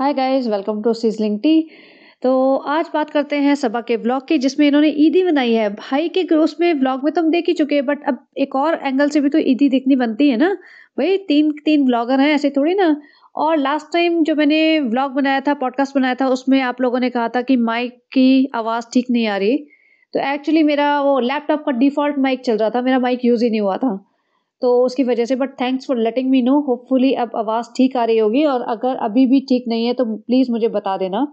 Hi guys, welcome to sizzling tea. तो आज बात करते हैं सबा के ब्लॉग की, जिसमें इन्होंने ईदी बनाई है। भाई के उसमें ब्लॉग में तो हम देख ही चुके हैं, बट अब एक और एंगल से भी तो ईदी देखनी बनती है ना भाई। तीन ब्लॉगर हैं, ऐसे थोड़ी ना। और लास्ट टाइम जो मैंने ब्लॉग बनाया था, पॉडकास्ट बनाया था, उसमें आप लोगों ने कहा था कि माइक की आवाज़ ठीक नहीं आ रही। तो एक्चुअली मेरा वो लैपटॉप का डिफ़ॉल्ट माइक चल रहा था, मेरा माइक यूज़ ही नहीं हुआ था तो उसकी वजह से। But thanks for letting me know, hopefully अब आवाज़ ठीक आ रही होगी। और अगर अभी भी ठीक नहीं है तो प्लीज़ मुझे बता देना।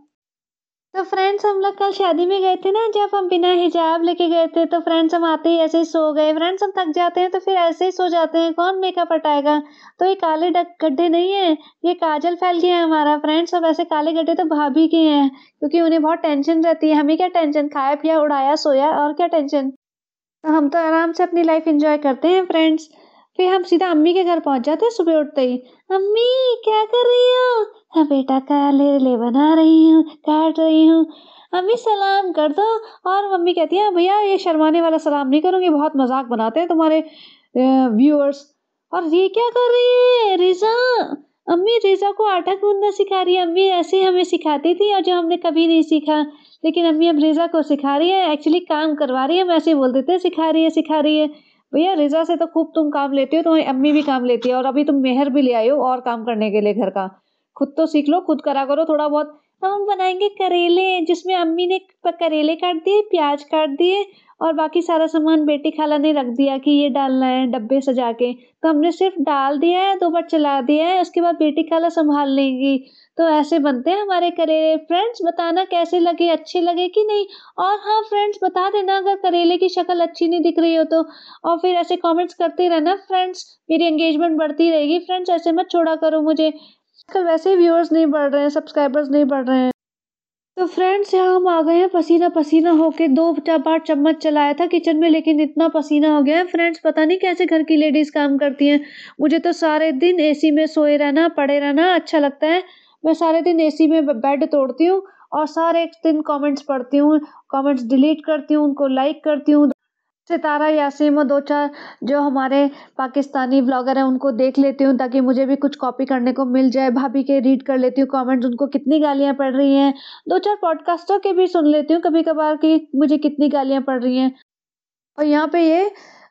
तो फ्रेंड्स, हम लोग कल शादी में गए थे ना, जब हम बिना हिजाब लेके गए थे। तो फ्रेंड्स, हम आते ही ऐसे ही सो गए। फ्रेंड्स, हम थक जाते हैं तो फिर ऐसे ही सो जाते हैं, कौन मेकअप हटाएगा। तो ये काले गड्ढे नहीं है, ये काजल फैल गया है हमारा। फ्रेंड्स, अब ऐसे काले गड्ढे तो भाभी के हैं, क्योंकि उन्हें बहुत टेंशन रहती है। हमें क्या टेंशन, खाया पिया उड़ाया सोया, और क्या टेंशन। तो हम तो आराम से अपनी लाइफ इंजॉय करते हैं फ्रेंड्स। फिर हम सीधा अम्मी के घर पहुंच जाते हैं। सुबह उठते ही अम्मी क्या कर रही हो? हाँ बेटा, करेले बना रही हूँ, काट रही हूँ। अम्मी सलाम कर दो। और मम्मी कहती है भैया ये शर्माने वाला सलाम नहीं करूँगी, बहुत मजाक बनाते हैं तुम्हारे व्यूअर्स। और ये क्या कर रही है रिज़ा? अम्मी रिज़ा को आटा गूंदना सिखा रही है। अम्मी ऐसे हमें सिखाती थी और जो हमने कभी नहीं सीखा, लेकिन अम्मी अब रिज़ा को सिखा रही है। एक्चुअली काम करवा रही है, हम ऐसे ही बोल देते हैं सिखा रही है। भैया रिज़ा से तो खूब तुम काम लेती हो, तुम्हारी अम्मी भी काम लेती है, और अभी तुम मेहर भी ले आई हो और काम करने के लिए घर का। खुद तो सीख लो, खुद करा करो थोड़ा बहुत। हम बनाएंगे करेले, जिसमें अम्मी ने करेले काट दिए, प्याज काट दिए, और बाकी सारा सामान बेटी खाला ने रख दिया कि ये डालना है डब्बे सजा के। तो हमने सिर्फ डाल दिया है, 2 बार चला दिया है, उसके बाद बेटी खाला संभाल लेंगी। तो ऐसे बनते हैं हमारे करेले। फ्रेंड्स, बताना कैसे लगे, अच्छे लगे कि नहीं। और हाँ फ्रेंड्स, बता देना अगर करेले की शक्ल अच्छी नहीं दिख रही हो तो। और फिर ऐसे कमेंट्स करते रहना फ्रेंड्स, मेरी एंगेजमेंट बढ़ती रहेगी। फ्रेंड्स, ऐसे मत छोड़ा करो मुझे। आजकल वैसे व्यूअर्स नहीं बढ़ रहे हैं, सब्सक्राइबर्स नहीं बढ़ रहे हैं। तो फ्रेंड्स, यहाँ हम आ गए हैं पसीना पसीना होके। 2 बार चम्मच चलाया था किचन में, लेकिन इतना पसीना हो गया है फ्रेंड्स, पता नहीं कैसे घर की लेडीज़ काम करती हैं। मुझे तो सारे दिन एसी में सोए रहना, पड़े रहना अच्छा लगता है। मैं सारे दिन एसी में बेड तोड़ती हूँ और सारे दिन कमेंट्स पढ़ती हूँ, कमेंट्स डिलीट करती हूँ, उनको लाइक करती हूँ। सितारा यासीन और 2-4 जो हमारे पाकिस्तानी ब्लॉगर हैं उनको देख लेती हूँ, ताकि मुझे भी कुछ कॉपी करने को मिल जाए। भाभी के रीड कर लेती हूँ कमेंट्स, उनको कितनी गालियाँ पड़ रही हैं। 2-4 पॉडकास्टर के भी सुन लेती हूँ कभी कभार कि मुझे कितनी गालियाँ पड़ रही हैं। और यहाँ पे ये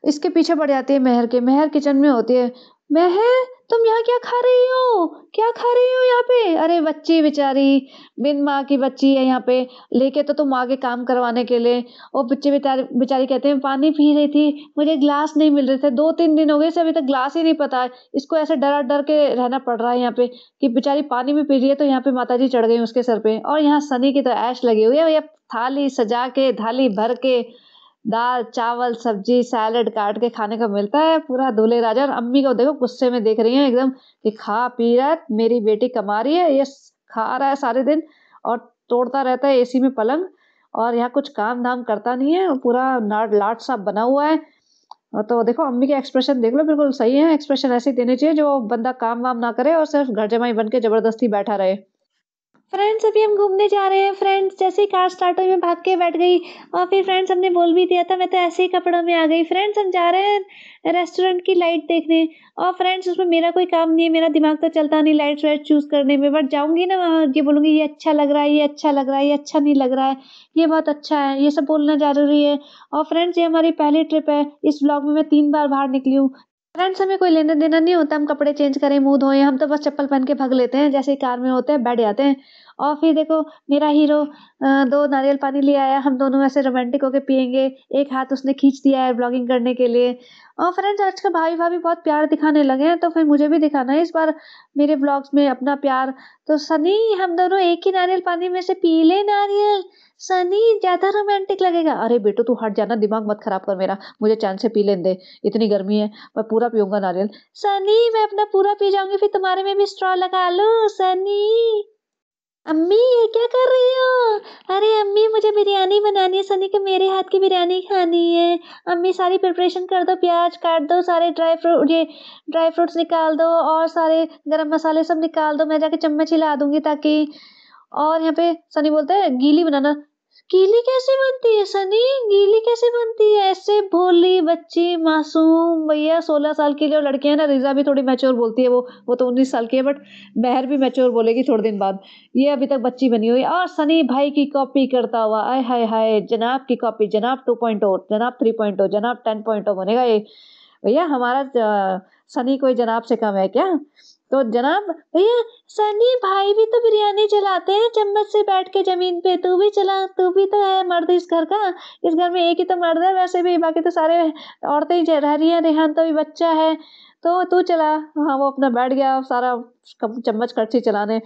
इसके पीछे पड़ जाती है मेहर के। मेहर किचन में होती है। मेहर, तुम यहाँ क्या खा रही हो यहाँ पे? अरे बच्ची बेचारी, बिन माँ की बच्ची है, यहाँ पे लेके तो तुम आगे काम करवाने के लिए। वो बच्चे बेचारी कहते हैं पानी पी रही थी, मुझे गिलास नहीं मिल रहे थे, 2-3 दिन हो गए से अभी तक गिलास ही नहीं पता है। इसको ऐसे डर के रहना पड़ रहा है यहाँ पे कि बेचारी पानी भी पी रही है। तो यहाँ पे माता जी चढ़ गई उसके सर पे। और यहाँ सनी की तो ऐश लगी हुई है भैया, थाली सजा के, थाली भर के, दाल चावल सब्जी सैलड काट के खाने को मिलता है, पूरा दूल्हे राजा। और अम्मी को देखो गुस्से में देख रही है एकदम कि खा पी रहा है, मेरी बेटी कमा रही है, ये खा रहा है सारे दिन और तोड़ता रहता है एसी में पलंग, और यहाँ कुछ काम धाम करता नहीं है, पूरा नाट लाट सा बना हुआ है। तो देखो अम्मी के एक्सप्रेशन देख लो, बिल्कुल सही है। एक्सप्रेशन ऐसे देने चाहिए जो बंदा काम वाम ना करे और सिर्फ घर जमाई बन के जबरदस्ती बैठा रहे। फ्रेंड्स, अभी हम घूमने जा रहे हैं। फ्रेंड्स, जैसे ही कार स्टार्ट हुई मैं भाग के बैठ गई, और फिर फ्रेंड्स हमने बोल भी दिया था, मैं तो ऐसे ही कपड़ों में आ गई। फ्रेंड्स, हम जा रहे हैं रेस्टोरेंट की लाइट देखने। और फ्रेंड्स, उसमें मेरा कोई काम नहीं है, मेरा दिमाग तो चलता नहीं लाइट्स वाइट चूज़ करने में। बट जाऊँगी ना वहाँ, ये बोलूँगी ये अच्छा लग रहा है, ये अच्छा लग रहा है, ये अच्छा नहीं लग रहा है, ये बहुत अच्छा है, ये सब बोलना ज़रूरी है। और फ्रेंड्स, ये हमारी पहली ट्रिप है, इस व्लॉग में मैं 3 बार बाहर निकली हूँ। फ्रेंड्स, हमें कोई लेना देना नहीं होता, हम कपड़े चेंज करें, मुँह धोएं, हम तो बस चप्पल पहन के भाग लेते हैं। जैसे कार में होते हैं बैठ जाते हैं। और फिर देखो मेरा हीरो 2 नारियल पानी ले आया, हम दोनों ऐसे रोमांटिक होके पियेंगे, एक हाथ उसने खींच दिया है ब्लॉगिंग करने के लिए। और फ्रेंड्स, आजकल भाभी बहुत प्यार दिखाने लगे हैं, तो फिर मुझे भी दिखाना है इस बार मेरे ब्लॉग्स में अपना प्यार। तो सनी, हम दोनों एक ही नारियल पानी में से पी ले नारियल, सनी ज़्यादा रोमांटिक लगेगा। अरे बेटो तू हट जाना, दिमाग मत खराब कर मेरा, मुझे चैन से पी लेने दे, इतनी गर्मी है, मैं पूरा पीऊँगा नारियल। सनी, मैं अपना पूरा पी जाऊँगी, फिर तुम्हारे में भी स्ट्रॉ लगा लूँ। सनी, अम्मी ये क्या कर रही हो? अरे अम्मी मुझे बिरयानी बनानी है, सनी के मेरे हाथ की बिरयानी खानी है। अम्मी सारी प्रिपरेशन कर दो, प्याज काट दो, सारे ड्राई फ्रूट्स निकाल दो, और सारे गरम मसाले सब निकाल दो, मैं जाके चम्मच हिला दूंगी ताकि। और यहाँ पे सनी बोलता है गीली बनाना, गीली कैसे बनती है सनी, गीली कैसे बनती है? ऐसे भोली बच्ची मासूम, भैया 16 साल की और लड़के हैं ना। रिजा भी थोड़ी मैच्योर बोलती है, वो तो 19 साल की है, बट महर भी मैच्योर बोलेगी थोड़े दिन बाद। ये अभी तक बच्ची बनी हुई और सनी भाई की कॉपी करता हुआ। आय हाय हाय, जनाब की कॉपी, जनाब 2.0, जनाब 3.0, जनाब 10.0 बनेगा ये। भैया हमारा सनी कोई जनाब से कम है क्या? तो जनाब भैया सनी भाई भी तो बिरयानी चलाते हैं चम्मच से बैठ के ज़मीन पे। तू भी चला, तू भी तो है मर्द इस घर का। इस घर में एक ही तो मर्द है, वैसे भी बाकी तो सारे औरतें ही रह रही हैं। रेहान तो भी बच्चा है, तो तू चला। हाँ, वो अपना बैठ गया सारा चम्मच कड़छी चलाने।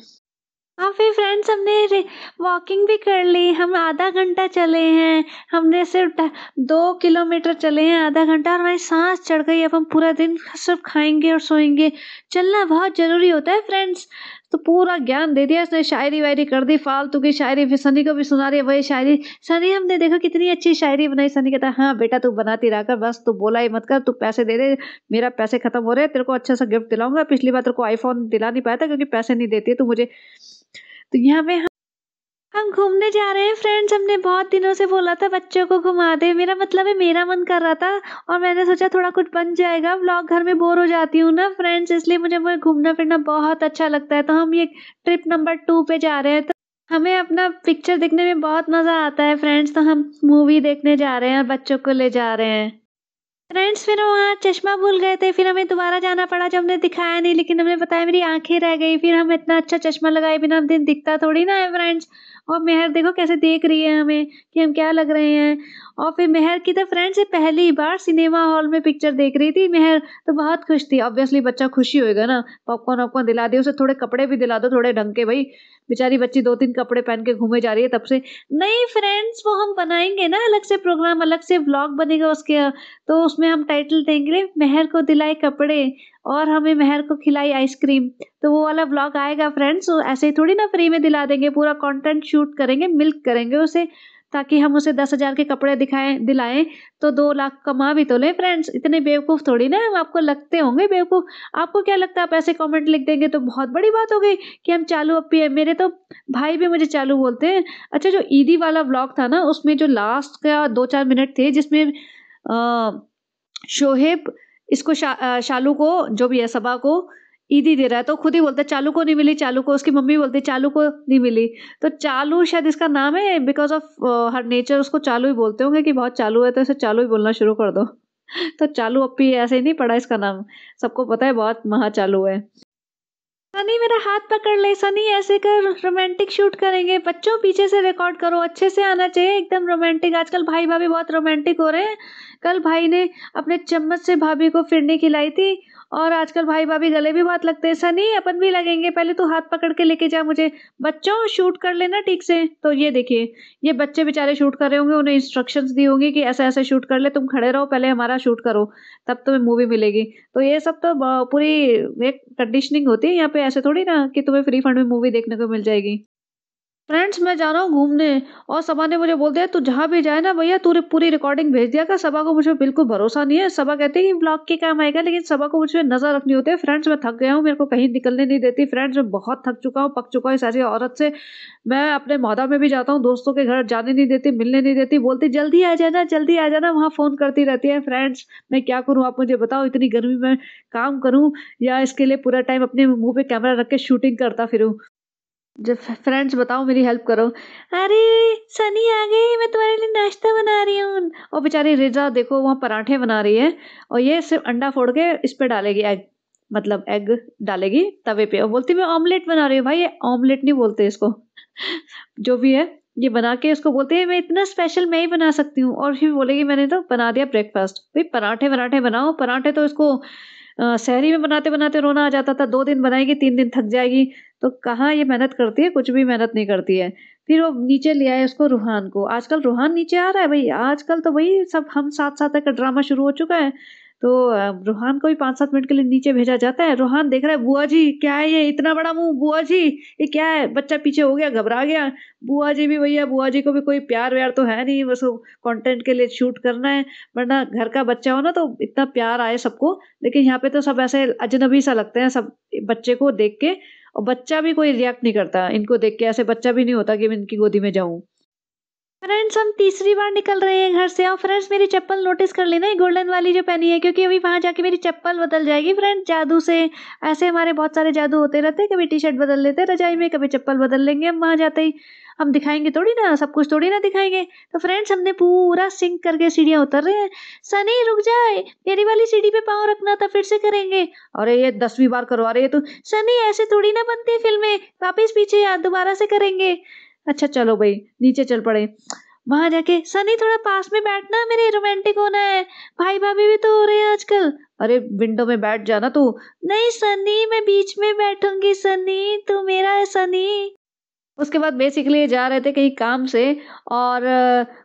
हाँ फिर फ्रेंड्स, हमने वॉकिंग भी कर ली। हम आधा घंटा चले हैं, हमने सिर्फ 2 किलोमीटर चले हैं आधा घंटा। और हमारी सांस चढ़ गई। अब हम पूरा दिन सिर्फ खाएंगे और सोएंगे। चलना बहुत ज़रूरी होता है फ्रेंड्स। तो पूरा ज्ञान दे दिया उसने, शायरी वायरी कर दी फालतू की शायरी। फिर सनी को भी सुना रही है वही शायरी। सनी हमने देखो कितनी अच्छी शायरी बनाई। सनी कहता है हाँ बेटा तू बनाती रहा कर, बस तू बोला ही मत कर। तू पैसे दे दे, मेरा पैसे खत्म हो रहे हैं, तेरे को अच्छा सा गिफ्ट दिलाऊंगा। पिछली बार तेरे को आईफोन दिला नहीं पाया था क्योंकि पैसे नहीं देती है तू मुझे। तो यहाँ पे हम घूमने जा रहे हैं फ्रेंड्स। हमने बहुत दिनों से बोला था बच्चों को घुमा दे, मेरा मतलब है मेरा मन कर रहा था और मैंने सोचा थोड़ा कुछ बन जाएगा व्लॉग। घर में बोर हो जाती हूँ ना फ्रेंड्स, इसलिए मुझे घूमना फिरना बहुत अच्छा लगता है। तो हम ये ट्रिप नंबर 2 पे जा रहे हैं। तो हमें अपना पिक्चर देखने में बहुत मज़ा आता है फ्रेंड्स। तो हम मूवी देखने जा रहे हैं और बच्चों को ले जा रहे हैं फ्रेंड्स। फिर वहाँ चश्मा भूल गए थे, फिर हमें दोबारा जाना पड़ा जब हमने दिखाया नहीं। लेकिन हमने बताया मेरी आंखें रह गई। फिर हम इतना अच्छा चश्मा लगाए बिना हम दिन दिखता थोड़ी ना है फ्रेंड्स। और मेहर देखो कैसे देख रही है हमें कि हम क्या लग रहे हैं। और फिर मेहर की तो फ्रेंड्स पहली बार सिनेमा हॉल में पिक्चर देख रही थी मेहर, तो बहुत खुश थी। ऑब्वियसली बच्चा खुशी होएगा ना। पॉपकॉर्न वॉपकॉर्न दिला दिया उसे, थोड़े कपड़े भी दिला दो थोड़े ढंग के। भाई बेचारी बच्ची 2-3 कपड़े पहन के घूमे जा रही है तब से। नहीं फ्रेंड्स, वो हम बनाएंगे ना अलग से प्रोग्राम, अलग से व्लॉग बनेगा उसके। तो उसमें हम टाइटल देंगे मेहर को दिलाए कपड़े और हमें मेहर को खिलाई आइसक्रीम। तो वो वाला व्लॉग आएगा फ्रेंड्स। ऐसे ही थोड़ी ना फ्री में दिला देंगे, पूरा कंटेंट शूट करेंगे, मिल्क करेंगे उसे, ताकि हम उसे 10,000 के कपड़े दिलाएं तो 2 लाख कमा भी तो लें फ्रेंड्स। इतने बेवकूफ़ थोड़ी ना हम आपको लगते होंगे बेवकूफ़। आपको क्या लगता है आप ऐसे कमेंट लिख देंगे तो बहुत बड़ी बात हो गई कि हम चालू अपी है। मेरे तो भाई भी मुझे चालू बोलते हैं। अच्छा, जो ईदी वाला व्लॉग था ना उसमें जो लास्ट का 2-4 मिनट थे जिसमें शोहेब इसको शालू को जो भी है सबा को ईदी दे रहा है, तो खुद ही बोलता है चालू को नहीं मिली, चालू को उसकी मम्मी बोलती है चालू को नहीं मिली। तो चालू शायद इसका नाम है, बिकॉज ऑफ हर नेचर उसको चालू ही बोलते होंगे कि बहुत चालू है तो इसे चालू ही बोलना शुरू कर दो। तो चालू अपी ऐसे ही नहीं पड़ा इसका नाम, सबको पता है बहुत महा चालू है। सनी मेरा हाथ पकड़ ले, सनी ऐसे कर, रोमांटिक शूट करेंगे। बच्चों पीछे से रिकॉर्ड करो, अच्छे से आना चाहिए एकदम रोमांटिक। आजकल भाई भाभी बहुत रोमांटिक हो रहे हैं। कल भाई ने अपने चम्मच से भाभी को फिरनी खिलाई थी और आजकल भाई भाभी गले भी बहुत लगते हैं। सनी अपन भी लगेंगे, पहले तो हाथ पकड़ के लेके जा मुझे। बच्चों शूट कर लेना ठीक से। तो ये देखिए ये बच्चे बेचारे शूट कर रहे होंगे, उन्हें इंस्ट्रक्शंस दी होंगी कि ऐसा ऐसा शूट कर ले, तुम खड़े रहो पहले हमारा शूट करो तब तुम्हें मूवी मिलेगी। तो ये सब तो पूरी एक कंडीशनिंग होती है यहाँ पे। ऐसे थोड़ी ना कि तुम्हें फ्री फंड में मूवी देखने को मिल जाएगी। फ्रेंड्स मैं जा रहा हूँ घूमने और सबा ने मुझे बोल दिया तू जहाँ भी जाए ना भैया तू पूरी रिकॉर्डिंग भेज दिया कर। सबा को मुझे बिल्कुल भरोसा नहीं है। सबा कहती है कि ब्लॉग के काम आएगा, लेकिन सबा को मुझे नजर रखनी होती है। फ्रेंड्स मैं थक गया हूँ, मेरे को कहीं निकलने नहीं देती। फ्रेंड्स मैं बहुत थक चुका हूँ, पक चुका हूँ इस ऐसी औरत से। मैं अपने मौदा में भी जाता हूँ, दोस्तों के घर जाने नहीं देती, मिलने नहीं देती, बोलती जल्दी आ जाना जल्दी आ जाना, वहाँ फ़ोन करती रहती है। फ्रेंड्स मैं क्या करूँ आप मुझे बताओ। इतनी गर्मी में काम करूँ या इसके लिए पूरा टाइम अपने मुँह पर कैमरा रख के शूटिंग करता फिरूँ? जब फ्रेंड्स बताओ मेरी हेल्प करो। अरे सनी आ गई, मैं तुम्हारे लिए नाश्ता बना रही हूँ। और बेचारी रिजा देखो वहाँ पराठे बना रही है और ये सिर्फ अंडा फोड़ के इस पे डालेगी, एग मतलब एग डालेगी तवे पे और बोलती मैं ऑमलेट बना रही हूँ। भाई ये ऑमलेट नहीं बोलते इसको, जो भी है ये बना के इसको बोलते हैं मैं इतना स्पेशल मैं ही बना सकती हूँ। और फिर बोलेगी मैंने तो बना दिया ब्रेकफास्ट। भाई पराठे वराठे बनाओ, पराठे तो इसको शहरी में बनाते बनाते रोना आ जाता था। 2 दिन बनाएगी 3 दिन थक जाएगी। तो कहाँ ये मेहनत करती है, कुछ भी मेहनत नहीं करती है। फिर वो नीचे ले आए उसको रूहान को। आजकल रूहान नीचे आ रहा है भाई, आजकल तो वही सब हम साथ साथ का ड्रामा शुरू हो चुका है। तो रूहान को भी 5-7 मिनट के लिए नीचे भेजा जाता है। रूहान देख रहा है बुआ जी क्या है ये इतना बड़ा मुंह, बुआ जी ये क्या है। बच्चा पीछे हो गया, घबरा गया। बुआ जी भी भैया बुआ जी को भी कोई प्यार व्यार तो है नहीं, बस कंटेंट के लिए शूट करना है, वरना घर का बच्चा हो ना तो इतना प्यार आए सबको। लेकिन यहाँ पे तो सब ऐसे अजनबी सा लगते हैं सब बच्चे को देख के, और बच्चा भी कोई रिएक्ट नहीं करता इनको देख के। ऐसे बच्चा भी नहीं होता कि मैं इनकी गोदी में जाऊँ। फ्रेंड्स हम तीसरी बार निकल रहे हैं घर से। और फ्रेंड्स मेरी चप्पल नोटिस कर लेना, ये गोल्डन वाली जो पहनी है, क्योंकि अभी वहाँ जाके मेरी चप्पल बदल जाएगी फ्रेंड्स जादू से। ऐसे हमारे बहुत सारे जादू होते रहते हैं, कभी टी शर्ट बदल लेते हैं रजाई में, कभी चप्पल बदल लेंगे हम वहाँ जाते ही। हम दिखाएंगे थोड़ी ना, सब कुछ थोड़ी ना दिखाएंगे। तो फ्रेंड्स हमने पूरा सिंक करके सीढ़ियाँ उतर रहे हैं। सनी रुक जाए, मेरी वाली सीढ़ी पे पाँव रखना था, फिर से करेंगे। अरे ये 10वीं बार करवा रही है तू। सनी ऐसे थोड़ी ना बनती फिल्में, वापस पीछे यार, दोबारा से करेंगे। अच्छा चलो भाई नीचे चल पड़े। वहां जाके सनी थोड़ा पास में बैठना, मेरे रोमांटिक होना है, भाई भाभी भी तो हो रहे हैं आजकल। अरे विंडो में बैठ जाना तू। नहीं सनी मैं बीच में बैठूंगी, सनी तू मेरा है सनी। उसके बाद बेसिकली जा रहे थे कहीं काम से और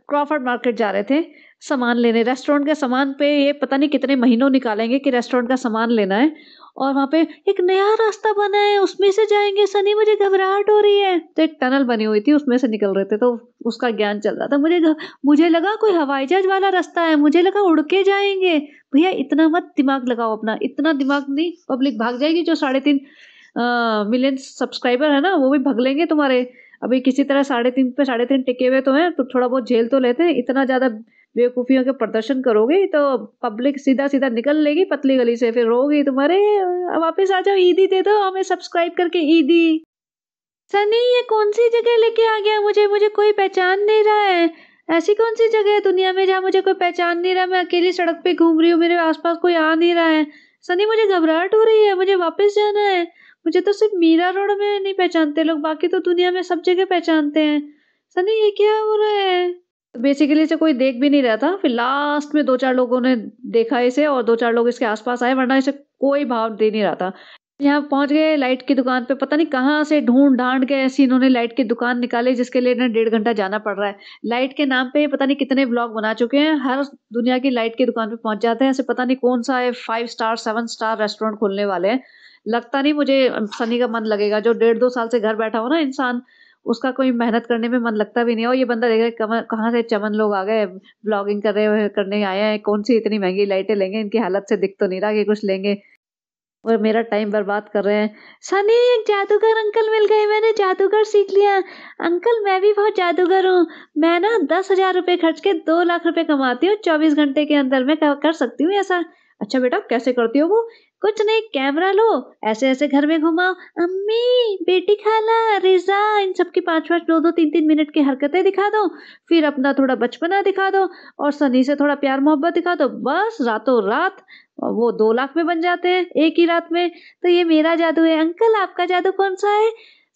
क्रॉफर्ड मार्केट जा रहे थे सामान लेने। रेस्टोरेंट का सामान पे ये पता नहीं कितने महीनों निकालेंगे कि रेस्टोरेंट का सामान लेना है। और वहाँ पे एक नया रास्ता बना है, उसमें से जाएंगे सनी, मुझे घबराहट हो रही है। तो एक टनल बनी हुई थी, उसमें से निकल रहे थे, तो उसका ज्ञान चल रहा था। मुझे लगा कोई हवाई जहाज वाला रास्ता है, मुझे लगा उड़ के जाएंगे। भैया इतना मत दिमाग लगाओ अपना, इतना दिमाग नहीं, पब्लिक भाग जाएगी। जो 3.5 मिलियन सब्सक्राइबर है ना, वो भी भाग लेंगे तुम्हारे। अभी किसी तरह 3.5 पे 3.5 टिके हुए तो हैं, तो थोड़ा बहुत झेल तो लेते हैं। इतना ज़्यादा बेवकूफ़ियों के प्रदर्शन करोगे तो पब्लिक सीधा सीधा निकल लेगी पतली गली से, फिर रोगी तुम्हारे। अब वापस आ जाओ, ईदी दे दो हमें सब्सक्राइब करके ईदी। सनी ये कौन सी जगह लेके आ गया मुझे, मुझे कोई पहचान नहीं रहा है। ऐसी कौन सी जगह है दुनिया में जहाँ मुझे कोई पहचान नहीं रहा, मैं अकेली सड़क पे घूम रही हूँ, मेरे आसपास कोई आ नहीं रहा है। सनी मुझे घबराहट हो रही है, मुझे वापस जाना है। मुझे तो सिर्फ मीरा रोड में नहीं पहचानते लोग, बाकी तो दुनिया में सब जगह पहचानते हैं। सनी ये क्या हो रहा है। तो बेसिकली इसे कोई देख भी नहीं रहा था, फिर लास्ट में 2-4 लोगों ने देखा इसे और 2-4 लोग इसके आसपास आए, वरना इसे कोई भाव दे नहीं रहा था। यहाँ पहुँच गए लाइट की दुकान पे, पता नहीं कहाँ से ढूंढ ढांड के ऐसी इन्होंने लाइट की दुकान निकाली, जिसके लिए ना 1.5 घंटा जाना पड़ रहा है। लाइट के नाम पे पता नहीं कितने ब्लॉग बना चुके हैं, हर दुनिया की लाइट की दुकान पे पहुँच जाते हैं। ऐसे पता नहीं कौन सा 5-स्टार 7-स्टार रेस्टोरेंट खोलने वाले हैं। लगता नहीं मुझे सनी का मन लगेगा, जो 1.5-2 साल से घर बैठा हो ना इंसान, उसका कोई मेहनत करने में मन लगता भी नहीं है। और ये बंदा देख रहे कहाँ से चमन लोग आ गए, ब्लॉगिंग करने आए हैं, कौन सी इतनी महंगी लाइटें लेंगे। इनकी हालत से दिख तो नहीं रहा कि कुछ लेंगे और मेरा टाइम बर्बाद कर रहे हैं। सनी एक जादूगर अंकल मिल गए, मैंने जादूगर सीख लिया। अंकल मैं भी बहुत जादूगर हूँ, मैं ना 10,000 रुपये खर्च के 2 लाख रुपये कमाती हूँ 24 घंटे के अंदर, मैं कर सकती हूँ ऐसा। अच्छा बेटा कैसे करती हो वो। कुछ नहीं, कैमरा लो, ऐसे ऐसे घर में घुमाओ, अम्मी बेटी खाला रिजा इन सब की 5-5, 2-2, 3-3 मिनट की हरकतें दिखा दो, फिर अपना थोड़ा बचपना दिखा दो और सनी से थोड़ा प्यार मोहब्बत दिखा दो। बस रातों रात वो 2 लाख में बन जाते हैं एक ही रात में। तो ये मेरा जादू है। अंकल आपका जादू कौन सा है।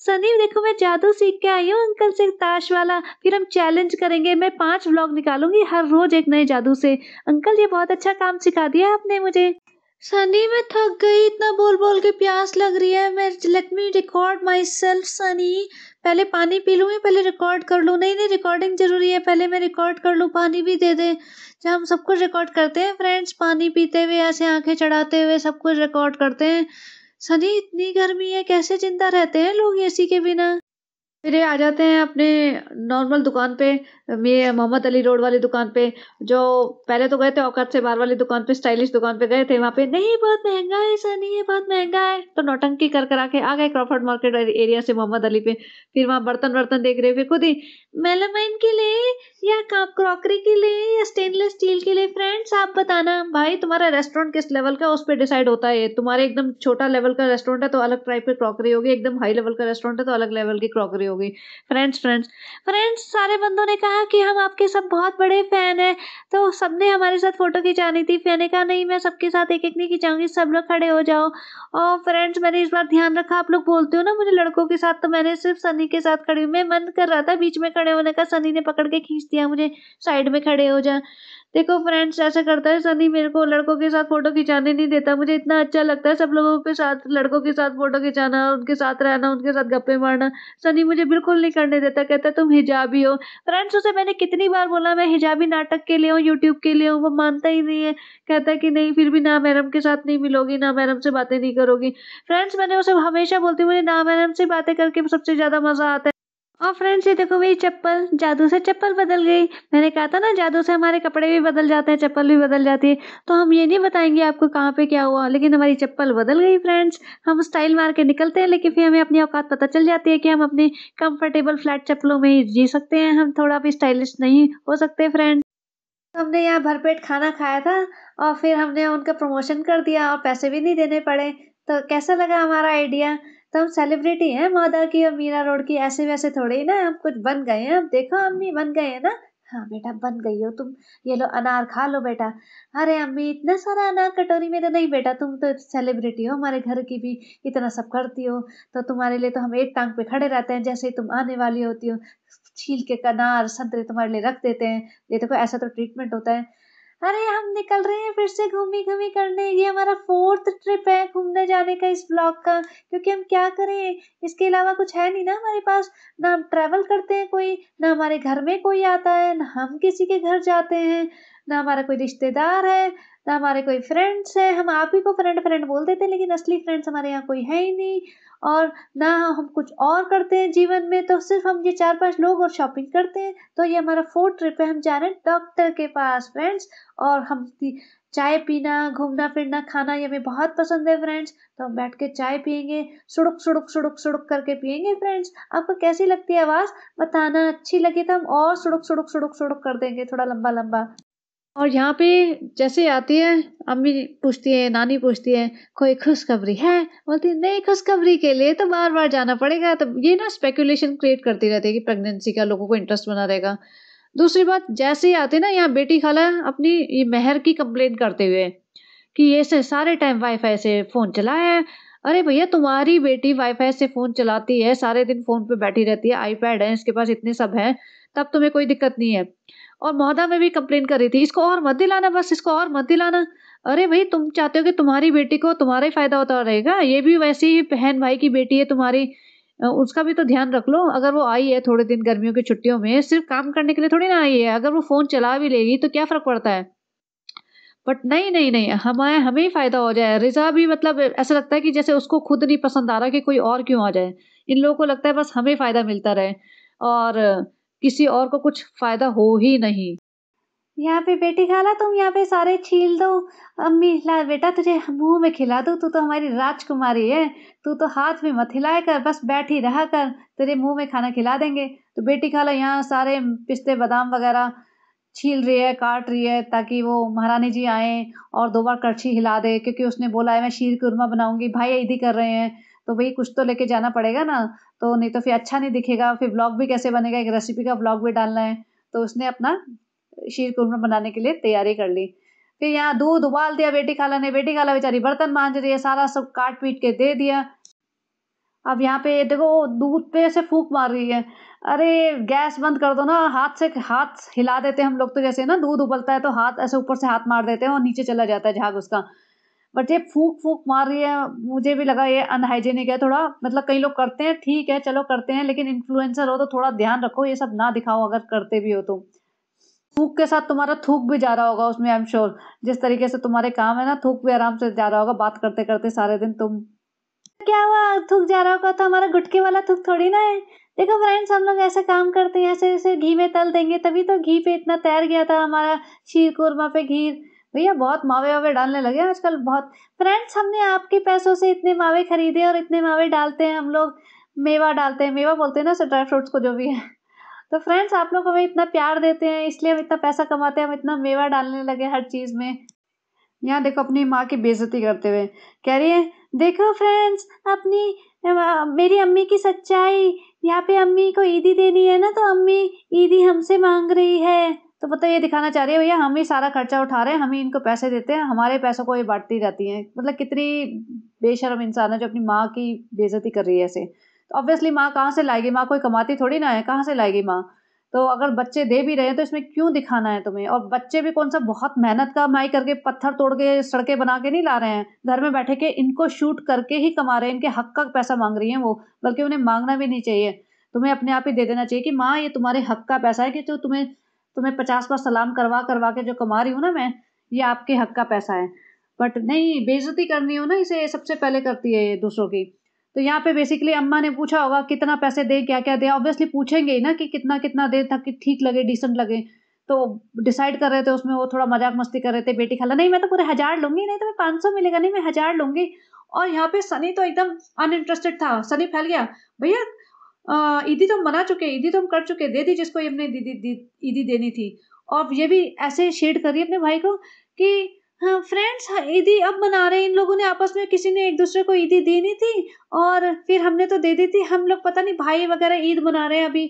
सनी देखो मैं जादू सीख के आई हूँ अंकल से, ताश वाला। फिर हम चैलेंज करेंगे, मैं 5 व्लॉग निकालूंगी हर रोज एक नए जादू से। अंकल ये बहुत अच्छा काम सिखा दिया आपने मुझे। सनी मैं थक गई, इतना बोल बोल के प्यास लग रही है। मैं let me record my self Sunny. पहले पानी पी लूँ या पहले रिकॉर्ड कर लूँ। नहीं रिकॉर्डिंग जरूरी है, पहले मैं रिकॉर्ड कर लूँ। पानी भी दे दे। जब हम सब कुछ रिकॉर्ड करते हैं फ्रेंड्स, पानी पीते हुए ऐसे आंखें चढ़ाते हुए सब कुछ रिकॉर्ड करते हैं। सनी इतनी गर्मी है, कैसे जिंदा रहते हैं लोग एसी के बिना। फिर आ जाते हैं अपने नॉर्मल दुकान पे, ये मोहम्मद अली रोड वाली दुकान पे। जो पहले तो गए थे औकात से बाहर वाली दुकान पे, स्टाइलिश दुकान पे गए थे। वहाँ पे नहीं बहुत महंगा है सनी, ये बहुत महंगा है। तो नौटंकी कर करा के आ गए क्रॉफर्ड मार्केट एरिया से मोहम्मद अली पे। फिर वहाँ बर्तन वर्तन देख रहे, फिर खुद ही मेलामाइन के लिए या क्रॉकरी के लिए या स्टेनलेस स्टील के लिए। फ्रेंड्स आप बताना भाई तुम्हारा रेस्टोरेंट किस लेवल का, उस पर डिसाइड होता है। तुम्हारे एकदम छोटा लेवल का रेस्टोरेंट है तो अलग टाइप की क्रॉकरी होगी, एकदम हाई लेवल का रेस्टोरेंट है तो अलग लेवल की क्रॉकरी होगी। फ्रेंड्स सारे बंदों ने कि हम आपके सब बहुत बड़े फैन हैं, तो सबने हमारे साथ फोटो खिंचानी थी। मैंने कहा नहीं मैं सबके साथ एक एक नहीं खिंचाऊंगी, सब लोग खड़े हो जाओ। और फ्रेंड्स मैंने इस बार ध्यान रखा, आप लोग बोलते हो ना मुझे लड़कों के साथ, तो मैंने सिर्फ सनी के साथ खड़ी। मैं मन कर रहा था बीच में खड़े होने का, सनी ने पकड़ के खींच दिया मुझे, साइड में खड़े हो जा। देखो फ्रेंड्स ऐसा करता है सनी, मेरे को लड़कों के साथ फोटो खिंचाने नहीं देता। मुझे इतना अच्छा लगता है सब लोगों के साथ, लड़कों के साथ फोटो खिंचाना, उनके साथ रहना, उनके साथ गप्पे मारना। सनी मुझे बिल्कुल नहीं करने देता, कहता तुम हिजाबी हो। फ्रेंड्स उसे मैंने कितनी बार बोला मैं हिजाबी नाटक के लिए हूँ, यूट्यूब के लिए हूँ, वो मानता ही नहीं है। कहता है कि नहीं फिर भी ना मैडम के साथ नहीं मिलोगी, ना मैडम से बातें नहीं करोगी। फ्रेंड्स मैंने उसे हमेशा बोलती हूँ मुझे ना मैडम से बातें करके सबसे ज़्यादा मज़ा आता है। और फ्रेंड्स ये देखो मेरी चप्पल, जादू से चप्पल बदल गई। मैंने कहा था ना जादू से हमारे कपड़े भी बदल जाते हैं, चप्पल भी बदल जाती है। तो हम ये नहीं बताएंगे आपको कहाँ पे क्या हुआ, लेकिन हमारी चप्पल बदल गई फ्रेंड्स। हम स्टाइल मार के निकलते हैं लेकिन फिर हमें अपनी औकात पता चल जाती है कि हम अपने कंफर्टेबल फ्लैट चप्पलों में ही जी सकते हैं, हम थोड़ा भी स्टाइलिश नहीं हो सकते फ्रेंड्स। हमने यहाँ भरपेट खाना खाया था और फिर हमने उनका प्रमोशन कर दिया और पैसे भी नहीं देने पड़े। तो कैसा लगा हमारा आइडिया? तो हम सेलिब्रिटी हैं मौदा की और मीरा रोड की, ऐसे वैसे थोड़े ही ना, हम कुछ बन गए हैं। अब देखो अम्मी बन गए हैं ना। हाँ बेटा बन गई हो तुम, ये लो अनार खा लो बेटा। अरे अम्मी इतना सारा अनार कटोरी में तो नहीं बेटा, तुम तो सेलिब्रिटी हो, हमारे घर की भी इतना सब करती हो, तो तुम्हारे लिए तो हम एक टांग पे खड़े रहते हैं। जैसे ही तुम आने वाली होती हो छील के अनार संतरे तुम्हारे लिए रख देते हैं। ये देखो ऐसा तो ट्रीटमेंट होता है। अरे हम निकल रहे हैं फिर से घूमी घूमी करने, ये हमारा 4th ट्रिप है घूमने जाने का इस ब्लॉग का, क्योंकि हम क्या करें इसके अलावा कुछ है नहीं ना हमारे पास। ना हम ट्रैवल करते हैं कोई, ना हमारे घर में कोई आता है, ना हम किसी के घर जाते हैं, ना हमारा कोई रिश्तेदार है, ना हमारे कोई फ्रेंड्स हैं। हम आप ही को फ्रेंड फ्रेंड बोल देते हैं लेकिन असली फ्रेंड्स हमारे यहाँ कोई है ही नहीं, और ना हम कुछ और करते हैं जीवन में। तो सिर्फ हम ये 4-5 लोग और शॉपिंग करते हैं। तो ये हमारा 4th ट्रिप है। हम जा रहे हैं डॉक्टर के पास फ्रेंड्स, और हम चाय पीना, घूमना फिरना, खाना ये हमें बहुत पसंद है फ्रेंड्स। तो हम बैठ के चाय पियेंगे, सुड़ुक सुड़ुक सुड़ुक सुड़ुक करके पियेंगे फ्रेंड्स। आपको कैसी लगती है आवाज़ बताना, अच्छी लगी तो हम और सुड़ुक सुड़ुक सुड़ुक सुड़ुक कर देंगे थोड़ा लंबा लंबा। और यहाँ पे जैसे आती है अम्मी पूछती है, नानी पूछती है कोई खुशखबरी है, बोलती है नहीं खुशखबरी के लिए तो बार बार जाना पड़ेगा। तो ये ना स्पेकुलेशन क्रिएट करती रहती है कि प्रेगनेंसी का लोगों को इंटरेस्ट बना रहेगा। दूसरी बात जैसे ही आते ना यहाँ बेटी खाला अपनी ये मेहर की कंप्लेंट करते हुए कि ये से सारे टाइम वाईफाई से फ़ोन चलाया है। अरे भैया तुम्हारी बेटी वाईफाई से फ़ोन चलाती है, सारे दिन फ़ोन पे बैठी रहती है, आईपैड है इसके पास, इतने सब हैं, तब तुम्हें कोई दिक्कत नहीं है। और मोहदा में भी कंप्लेन कर रही थी इसको और मत दिलाना, बस इसको और मत दिलाना। अरे भाई तुम चाहते हो कि तुम्हारी बेटी को तुम्हारा ही फायदा होता रहेगा, ये भी वैसे ही बहन भाई की बेटी है तुम्हारी, उसका भी तो ध्यान रख लो। अगर वो आई है थोड़े दिन गर्मियों की छुट्टियों में सिर्फ काम करने के लिए थोड़ी ना आई है, अगर वो फ़ोन चला भी लेगी तो क्या फ़र्क पड़ता है। बट नहीं, हमें ही फ़ायदा हो जाए। रिजा भी मतलब ऐसा लगता है कि जैसे उसको खुद नहीं पसंद आ रहा कि कोई और क्यों आ जाए, इन लोगों को लगता है बस हमें फ़ायदा मिलता रहे और किसी और को कुछ फ़ायदा हो ही नहीं। यहाँ पे बेटी खाला तुम यहाँ पे सारे छील दो, अम्मी ला बेटा तुझे मुंह में खिला दो, तू तो हमारी राजकुमारी है, तू तो हाथ में मत हिलाया कर, बस बैठी रहा कर, तेरे मुंह में खाना खिला देंगे। तो बेटी खाला यहाँ सारे पिस्ते बादाम वगैरह छील रही है, काट रही है, ताकि वो महारानी जी आएँ और 2 बार करछी हिला दे, क्योंकि उसने बोला है मैं शीर कुरमा बनाऊँगी। भाई ईदी कर रहे हैं तो भाई कुछ तो लेके जाना पड़ेगा ना, तो नहीं तो फिर अच्छा नहीं दिखेगा, फिर ब्लॉग भी कैसे बनेगा, एक रेसिपी का ब्लॉग भी डालना है। तो उसने अपना शीर कुरमा बनाने के लिए तैयारी कर ली। फिर यहाँ दूध उबाल दिया बेटी खाला ने, बेटी खाला बेचारी बर्तन मांज रही है, सारा सब काट पीट के दे दिया। अब यहाँ पे देखो दूध पे ऐसे फूंक मार रही है। अरे गैस बंद कर दो ना, हाथ से हाथ हिला देते हम लोग, तो जैसे ना दूध उबलता है तो हाथ ऐसे ऊपर से हाथ मार देते हैं और नीचे चला जाता है झाग उसका। बट ये फूक फूक मार रही है, मुझे भी लगा ये अनहाइजेनिक है थोड़ा, मतलब कई लोग करते हैं ठीक है चलो करते हैं, लेकिन इन्फ्लुएंसर हो तो थोड़ा ध्यान रखो, ये सब ना दिखाओ अगर करते भी हो तो। फूक के साथ तुम्हारा थूक भी जा रहा होगा उसमें, आई एम श्योर, जिस तरीके से तुम्हारे काम है ना थूक भी आराम से जा रहा होगा बात करते करते सारे दिन। तुम क्या हुआ थूक जा रहा होगा, तो हमारा गुटके वाला थूक थोड़ी ना है। देखो फ्रेंड्स हम लोग ऐसा काम करते हैं, ऐसे ऐसे घी में तल देंगे, तभी तो घी पे इतना तैर गया था हमारा शीर कोरमा पे घी। भैया बहुत मावे वावे डालने लगे आजकल बहुत। फ्रेंड्स हमने आपके पैसों से इतने मावे खरीदे और इतने मावे डालते हैं हम लोग, मेवा डालते हैं, मेवा बोलते हैं ना ड्राई फ्रूट्स को जो भी है। तो फ्रेंड्स आप लोग हमें इतना प्यार देते हैं इसलिए हम इतना पैसा कमाते हैं, हम इतना मेवा डालने लगे हर चीज़ में। यहाँ देखो अपनी माँ की बेइज्जती करते हुए कह रही है देखो फ्रेंड्स अपनी मेरी अम्मी की सच्चाई, यहाँ पे अम्मी को ईदी देनी है ना, तो अम्मी ईदी हमसे मांग रही है। तो मतलब ये दिखाना चाह रही है भैया हम ही सारा खर्चा उठा रहे हैं, हम ही इनको पैसे देते हैं, हमारे पैसों को ये बांटती रहती हैं। मतलब कितनी बेशर्म इंसान है जो अपनी माँ की बेइज्जती कर रही है ऐसे। तो ऑब्वियसली माँ कहाँ से लाएगी, माँ कोई कमाती थोड़ी ना है, कहाँ से लाएगी माँ। तो अगर बच्चे दे भी रहे हैं तो इसमें क्यों दिखाना है तुम्हें। और बच्चे भी कौन सा बहुत मेहनत का कमाई करके पत्थर तोड़ के सड़कें बना के नहीं ला रहे हैं, घर में बैठे के इनको शूट करके ही कमा रहे हैं, इनके हक का पैसा मांग रही हैं वो, बल्कि उन्हें मांगना भी नहीं चाहिए, तुम्हें अपने आप ही दे देना चाहिए कि माँ ये तुम्हारे हक का पैसा है, कि जो तुम्हें 50 बार सलाम करवा करवा के जो कमा रही हूँ ना मैं, ये आपके हक का पैसा है। बट नहीं, बेइज्जती करनी हो ना इसे सबसे पहले करती है ये दूसरों की। तो यहाँ पे बेसिकली अम्मा ने पूछा होगा कितना पैसे दे, क्या क्या दे, ऑब्वियसली पूछेंगे ही ना कि कितना कितना दे ताकि ठीक लगे, डिसेंट लगे। तो डिसाइड कर रहे थे उसमें, वो थोड़ा मजाक मस्ती कर रहे थे। बेटी खाला, नहीं मैं तो पूरे 1000 लूंगी, नहीं तो मैं 500 मिलेगा, नहीं मैं 1000 लूंगी। और यहाँ पे सनी तो एकदम अनइंटरेस्टेड था, सनी फैल गया, भैया ईदी तो हम मना चुके, ईदी तो हम कर चुके, दे दी जिसको हमने ईदी देनी थी। और ये भी ऐसे शेड करिए अपने भाई को कि हाँ फ्रेंड्स ईदी अब मना रहे हैं, इन लोगों ने आपस में किसी ने एक दूसरे को ईदी देनी थी और फिर हमने तो दे दी थी, हम लोग पता नहीं भाई वगैरह ईद मना रहे हैं अभी।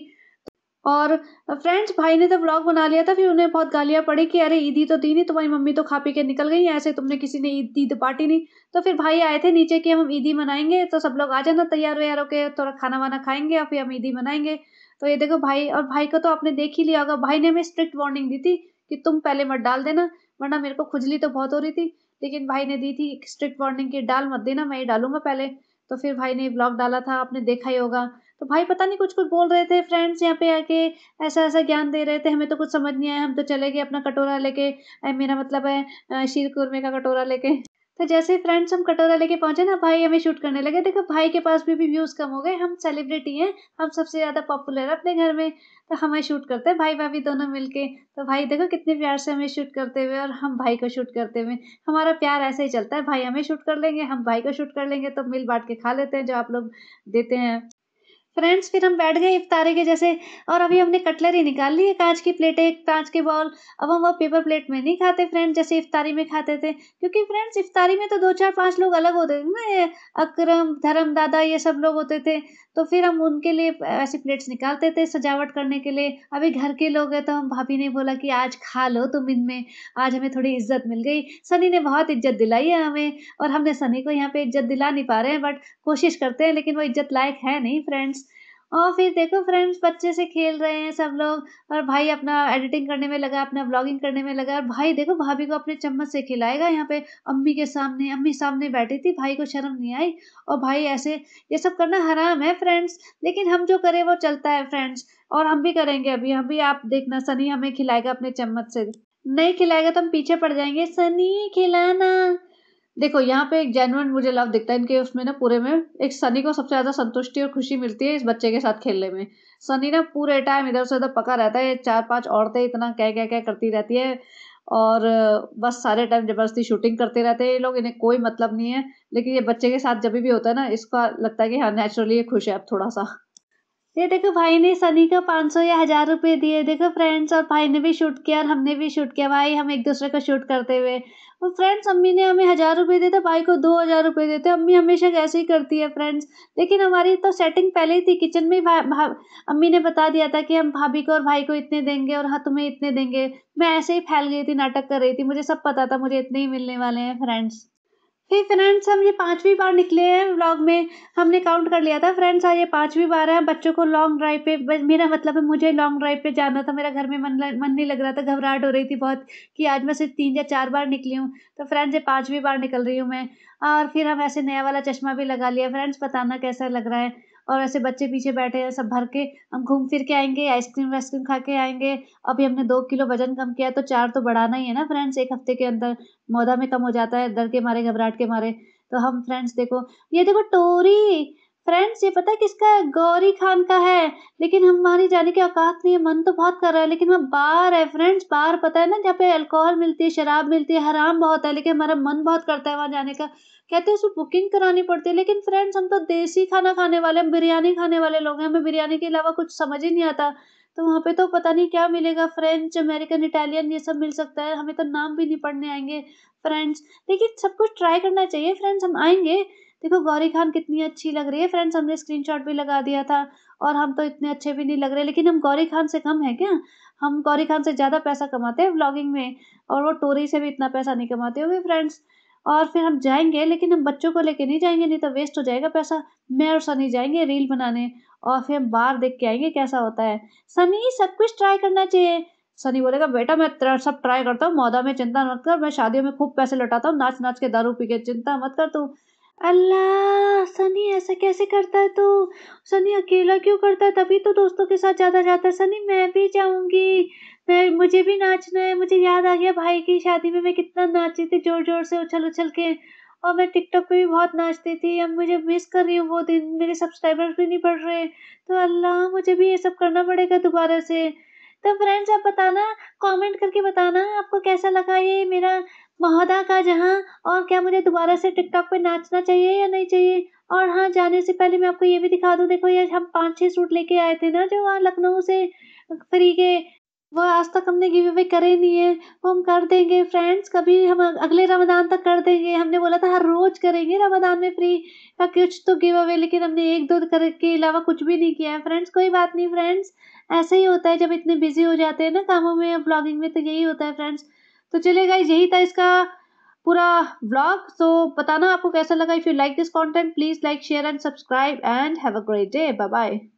और फ्रेंड्स भाई ने तो व्लॉग बना लिया था, फिर उन्हें बहुत गालियाँ पड़ी कि अरे ईदी तो दी नहीं, तुम्हारी मम्मी तो खा पी के निकल गई, ऐसे तुमने किसी ने ईद पार्टी नहीं। तो फिर भाई आए थे नीचे कि हम ईदी मनाएंगे, तो सब लोग आ जाना तैयार व्यार होकर, थोड़ा खाना वाना खाएंगे और फिर हम ईदी मनाएंगे। तो ये देखो भाई, और भाई को तो आपने देख ही लिया होगा, भाई ने हमें स्ट्रिक्ट वार्निंग दी थी कि तुम पहले मत डाल देना, वरना मेरे को खुजली तो बहुत हो रही थी, लेकिन भाई ने दी थी स्ट्रिक्ट वार्निंग कि डाल मत देना, मैं ही डालूंगा पहले। तो फिर भाई ने ब्लॉग डाला था, आपने देखा ही होगा। तो भाई पता नहीं कुछ कुछ बोल रहे थे, फ्रेंड्स यहाँ पे आके ऐसा ऐसा ज्ञान दे रहे थे, हमें तो कुछ समझ नहीं आया, हम तो चले गए अपना कटोरा लेके, मेरा मतलब है शीर कुरमे का कटोरा लेके। तो जैसे फ्रेंड्स हम कटोरा लेके पहुंचे ना, भाई हमें शूट करने लगे। देखो भाई के पास भी व्यूज कम हो गए, हम सेलिब्रिटी हैं, हम सबसे ज्यादा पॉपुलर है अपने घर में, तो हमें शूट करते हैं भाई भाभी दोनों मिलके। तो भाई देखो कितने प्यार से हमें शूट करते हुए और हम भाई को शूट करते हुए, हमारा प्यार ऐसे ही चलता है, भाई हमें शूट कर लेंगे, हम भाई को शूट कर लेंगे, तो मिल बांट के खा लेते हैं जो आप लोग देते हैं। फ्रेंड्स फिर हम बैठ गए इफ्तारी के जैसे, और अभी हमने कटलरी निकाल ली है, कांच की प्लेटें, कांच के बाउल। अब हम वो पेपर प्लेट में नहीं खाते फ्रेंड्स, जैसे इफ्तारी में खाते थे, क्योंकि फ्रेंड्स इफ्तारी में तो 2-4-5 लोग अलग होते थे ना, ये अकरम धर्म दादा ये सब लोग होते थे, तो फिर हम उनके लिए ऐसी प्लेट्स निकालते थे सजावट करने के लिए। अभी घर के लोग हैं तो हम, भाभी ने बोला कि आज खा लो तुम इनमें, आज हमें थोड़ी इज्जत मिल गई। सनी ने बहुत इज्जत दिलाई है हमें, और हमने सनी को यहाँ पे इज्जत दिला नहीं पा रहे हैं, बट कोशिश करते हैं, लेकिन वो इज्जत लायक है नहीं फ्रेंड्स। और फिर देखो फ्रेंड्स बच्चे से खेल रहे हैं सब लोग, और भाई अपना एडिटिंग करने में लगा, अपना व्लॉगिंग करने में लगा। और भाई देखो भाभी को अपने चम्मच से खिलाएगा यहाँ पे अम्मी के सामने, अम्मी सामने बैठी थी, भाई को शर्म नहीं आई। और भाई ऐसे ये सब करना हराम है फ्रेंड्स, लेकिन हम जो करें वो चलता है फ्रेंड्स, और हम भी करेंगे अभी, हम भी, आप देखना सनी हमें खिलाएगा अपने चम्मच से, नहीं खिलाएगा तो हम पीछे पड़ जाएंगे, सनी खिलाना। देखो यहाँ पे एक जेन्युइन मुझे लव दिखता है इनके उसमें ना, पूरे में एक सनी को सबसे ज़्यादा संतुष्टि और खुशी मिलती है इस बच्चे के साथ खेलने में। सनी ना पूरे टाइम इधर से उधर पका रहता है, 4-5 औरतें इतना क्या क्या क्या करती रहती है, और बस सारे टाइम जबरदस्ती शूटिंग करते रहते हैं ये लोग, इन्हें कोई मतलब नहीं है। लेकिन ये बच्चे के साथ जब भी होता है ना, इसका लगता है कि हाँ नेचुरली ये खुश है अब थोड़ा सा। ये देखो भाई ने सनी को 500 या 1000 रुपये दिए, देखो फ्रेंड्स, और भाई ने भी शूट किया और हमने भी शूट किया, भाई हम एक दूसरे को शूट करते हुए। और फ्रेंड्स अम्मी ने हमें 1000 रुपये देते, भाई को 2000 रुपये देते, अम्मी हमेशा ऐसे ही करती है फ्रेंड्स। लेकिन हमारी तो सेटिंग पहले ही थी, किचन में अम्मी ने बता दिया था कि हम भाभी को और भाई को इतने देंगे और हाँ तुम्हें इतने देंगे। मैं ऐसे ही फैल गई थी, नाटक कर रही थी, मुझे सब पता था मुझे इतने ही मिलने वाले हैं फ्रेंड्स। फिर फ्रेंड्स हम ये 5वीं बार निकले हैं व्लॉग में, हमने काउंट कर लिया था फ्रेंड्स, आज ये 5वीं बार है। बच्चों को लॉन्ग ड्राइव पे, मेरा मतलब है मुझे लॉन्ग ड्राइव पे जाना था, मेरा घर में मन नहीं लग रहा था, घबराहट हो रही थी बहुत कि आज मैं सिर्फ 3 या 4 बार निकली हूँ। तो फ्रेंड्स ये 5वीं बार निकल रही हूँ मैं, और फिर हम ऐसे नया वाला चश्मा भी लगा लिया फ्रेंड्स, बताना कैसा लग रहा है। और ऐसे बच्चे पीछे बैठे हैं सब भर के, हम घूम फिर के आएंगे, आइसक्रीम वाइसक्रीम खा के आएंगे। अभी हमने 2 किलो वजन कम किया, तो 4 तो बढ़ाना ही है ना फ्रेंड्स, एक हफ्ते के अंदर मौदा में कम हो जाता है डर के मारे, घबराहट के मारे। तो हम फ्रेंड्स देखो, ये देखो टोरी फ्रेंड्स, ये पता है किसका है, गौरी खान का है, लेकिन हमारी जाने की औकात नहीं है, मन तो बहुत कर रहा है, लेकिन वहाँ बार है फ्रेंड्स, बार पता है ना जहाँ पे अल्कोहल मिलती है, शराब मिलती है, हराम बहुत है, लेकिन हमारा मन बहुत करता है वहाँ जाने का। कहते हैं उसमें बुकिंग करानी पड़ती है, लेकिन फ्रेंड्स हम तो देसी खाना खाने वाले, हम बिरयानी खाने वाले लोग हैं, हमें बिरयानी के अलावा कुछ समझ ही नहीं आता। तो वहाँ पे तो पता नहीं क्या मिलेगा, फ्रेंच, अमेरिकन, इटालियन ये सब मिल सकता है, हमें तो नाम भी नहीं पढ़ने आएंगे फ्रेंड्स, लेकिन सब कुछ ट्राई करना चाहिए फ्रेंड्स, हम आएंगे। देखो गौरी खान कितनी अच्छी लग रही है फ्रेंड्स, हमने स्क्रीनशॉट भी लगा दिया था, और हम तो इतने अच्छे भी नहीं लग रहे, लेकिन हम गौरी खान से कम है क्या, हम गौरी खान से ज़्यादा पैसा कमाते हैं व्लॉगिंग में, और वो टोरी से भी इतना पैसा नहीं कमाते होंगे फ्रेंड्स। और फिर हम जाएंगे, लेकिन हम बच्चों को लेके नहीं जाएंगे, नहीं तो वेस्ट हो जाएगा पैसा। मैं और सनी जाएंगे रील बनाने, और फिर हम बाहर देख के आएंगे कैसा होता है। सनी सब कुछ ट्राई करना चाहिए, सनी बोलेगा बेटा मैं सब ट्राई करता हूँ, मौदा में चिंता मत कर, मैं शादियों में खूब पैसे लौटाता हूँ नाच नाच के, दारू पी के, चिंता मत कर तू। अल्लाह सनी ऐसा कैसे करता है तू, सनी अकेला क्यों करता है, तभी तो दोस्तों के साथ ज़्यादा जाता है। सनी मैं भी जाऊंगी, मैं, मुझे भी नाचना है, मुझे याद आ गया भाई की शादी में मैं कितना नाची थी जोर जोर से उछल उछल के, और मैं टिकटॉक पे भी बहुत नाचती थी। अब मुझे मिस कर रही हूँ वो दिन, मेरे सब्सक्राइबर्स भी नहीं बढ़ रहे, तो अल्लाह मुझे भी ये सब करना पड़ेगा दोबारा से। तो फ्रेंड्स आप बताना, कमेंट करके बताना आपको कैसा लगा ये मेरा महोदा का जहां, और क्या मुझे दोबारा से टिकटॉक पे नाचना चाहिए या नहीं चाहिए। और हाँ, जाने से पहले मैं आपको ये भी दिखा दूँ, देखो ये हम 5-6 सूट लेके आए थे ना जो वहाँ लखनऊ से फ्री के, वो आज तक हमने गिव अवे करे नहीं है, वो हम कर देंगे फ्रेंड्स, कभी हम अगले रमज़ान तक कर देंगे। हमने बोला था हर रोज़ करेंगे रमज़ान में फ्री का कुछ तो गिव अवे, लेकिन हमने 1-2 कर के अलावा कुछ भी नहीं किया है फ्रेंड्स। कोई बात नहीं फ्रेंड्स, ऐसे ही होता है जब इतने बिजी हो जाते हैं ना कामों में या ब्लॉगिंग में, तो यही होता है फ्रेंड्स। तो चलिए गाइस, यही था इसका पूरा ब्लॉग। सो बताना आपको कैसा लगा। If you like this content, please like, share and subscribe and have a great day. Bye bye.